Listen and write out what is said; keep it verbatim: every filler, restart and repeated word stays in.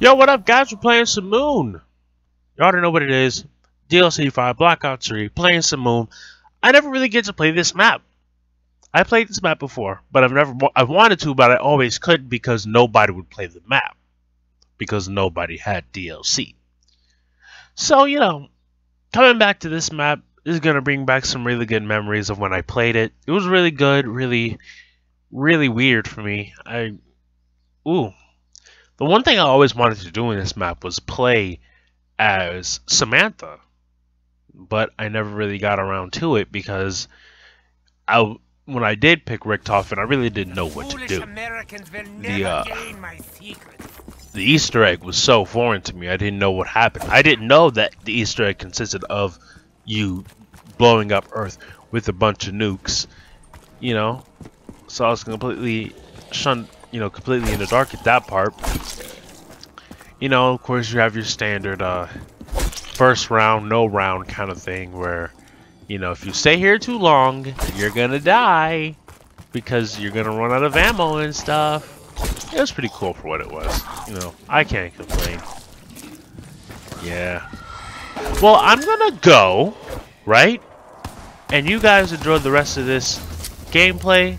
Yo, what up, guys? We're playing some Moon. You already know what it is. D L C five, Black Ops three, playing some Moon. I never really get to play this map. I played this map before, but I've never, I've wanted to, but I always couldn't because nobody would play the map. Because nobody had D L C. So, you know, coming back to this map is going to bring back some really good memories of when I played it. It was really good, really, really weird for me. I, ooh. The one thing I always wanted to do in this map was play as Samantha, but I never really got around to it because I, when I did pick Richtofen, I really didn't know what to do. The, uh, the Easter egg was so foreign to me, I didn't know what happened. I didn't know that the Easter egg consisted of you blowing up Earth with a bunch of nukes, you know? So I was completely shunned. You know, completely in the dark at that part. You know, of course, you have your standard uh, first round, no round kind of thing where, you know, if you stay here too long, you're gonna die because you're gonna run out of ammo and stuff. It was pretty cool for what it was. You know, I can't complain. Yeah. Well, I'm gonna go, right? And you guys enjoy the rest of this gameplay.